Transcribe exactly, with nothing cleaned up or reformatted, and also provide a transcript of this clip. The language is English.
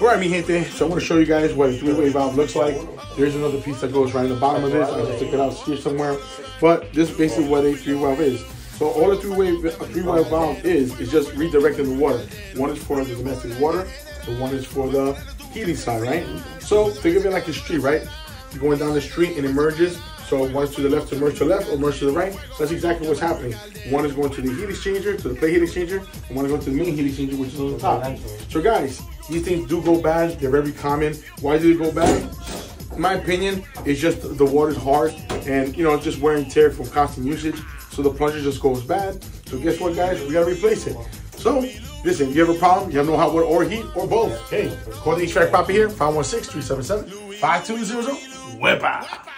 Alright, mi gente, so I want to show you guys what a three-way valve looks like. There's another piece that goes right in the bottom of this. I just took it out here somewhere. But this is basically what a three-way valve is. So all a three-way three-way valve is, is just redirecting the water. One is for the domestic water, the one is for the heating side, right? So think of it like a street, right? You're going down the street and it merges. So one is to the left to merge to the left or merge to the right. That's exactly what's happening. One is going to the heat exchanger, to the plate heat exchanger, and one is going to the main heat exchanger, which is on the top. So guys, these things do go bad. They're very common. Why do they go bad? In my opinion, it's just the water's hard and, you know, it's just wear and tear from constant usage. So the plunger just goes bad. So guess what, guys? We gotta replace it. So listen, if you have a problem, you have no hot water or heat or both, hey, call the Extract Papi here, five one six, three seven seven, five two zero zero, W E P A.